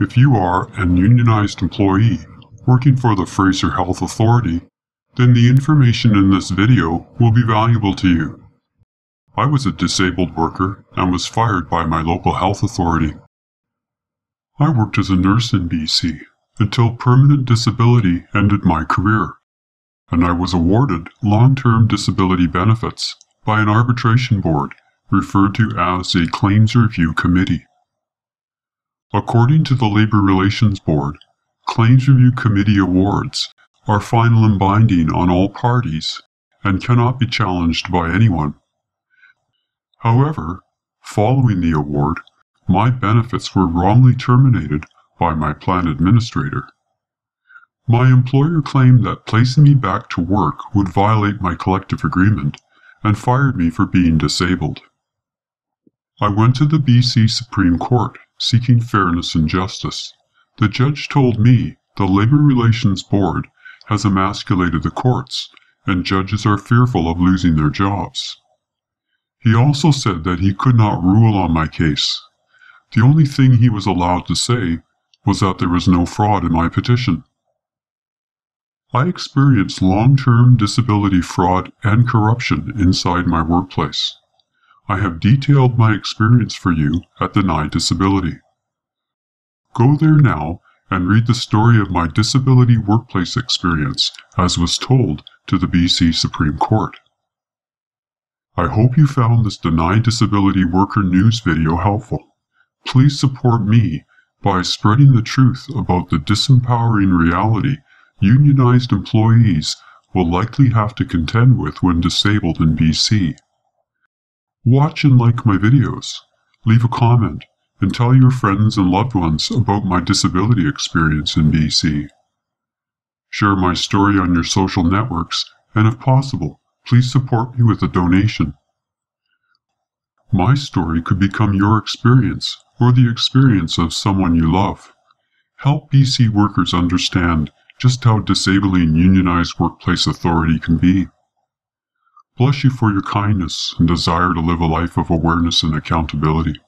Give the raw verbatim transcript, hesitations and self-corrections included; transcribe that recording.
If you are an unionized employee working for the Fraser Health Authority, then the information in this video will be valuable to you. I was a disabled worker and was fired by my local health authority. I worked as a nurse in B C until permanent disability ended my career, and I was awarded long-term disability benefits by an arbitration board referred to as a Claims Review Committee. According to the Labor Relations Board, Claims Review Committee awards are final and binding on all parties and cannot be challenged by anyone. However, following the award, my benefits were wrongly terminated by my plan administrator. My employer claimed that placing me back to work would violate my collective agreement and fired me for being disabled. I went to the B C Supreme Court seeking fairness and justice. The judge told me the Labor Relations Board has emasculated the courts, and judges are fearful of losing their jobs. He also said that he could not rule on my case. The only thing he was allowed to say was that there was no fraud in my petition. I experienced long-term disability fraud and corruption inside my workplace. I have detailed my experience for you at Deny Disability. Go there now and read the story of my disability workplace experience as was told to the B C Supreme Court. I hope you found this Deny Disability Worker News video helpful. Please support me by spreading the truth about the disempowering reality unionized employees will likely have to contend with when disabled in B C. Watch and like my videos, leave a comment, and tell your friends and loved ones about my disability experience in B C. Share my story on your social networks, and if possible, please support me with a donation. My story could become your experience or the experience of someone you love. Help B C workers understand just how disabling unionized workplace authority can be. Bless you for your kindness and desire to live a life of awareness and accountability.